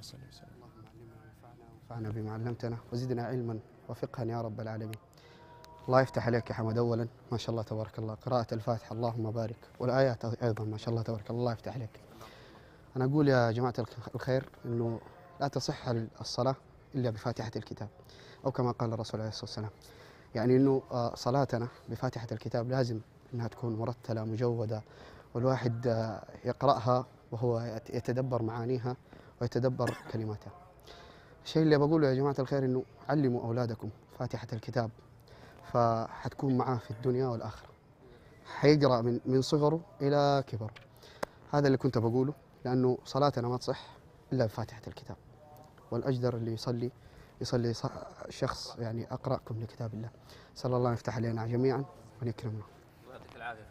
اللهم صل وسلم. اللهم علمنا وانفعنا بما علمتنا وزدنا علما وفقها يا رب العالمين. الله يفتح عليك يا حمد. اولا ما شاء الله تبارك الله قراءة الفاتحة اللهم بارك، والآيات ايضا ما شاء الله تبارك الله، الله يفتح عليك. انا اقول يا جماعة الخير انه لا تصح الصلاة الا بفاتحة الكتاب، او كما قال الرسول عليه الصلاة والسلام، يعني انه صلاتنا بفاتحة الكتاب لازم انها تكون مرتلة مجودة، والواحد يقرأها وهو يتدبر معانيها ويتدبر كلماتها. الشيء اللي بقوله يا جماعة الخير إنه علموا أولادكم فاتحة الكتاب، فحتكون معاه في الدنيا والآخرة، حيقرأ من صغره إلى كبر. هذا اللي كنت بقوله، لأنه صلاتنا ما تصح إلا بفاتحة الكتاب، والأجدر اللي يصلي شخص يعني أقرأكم لكتاب الله. صلى الله يفتح علينا جميعا ونكرمنا.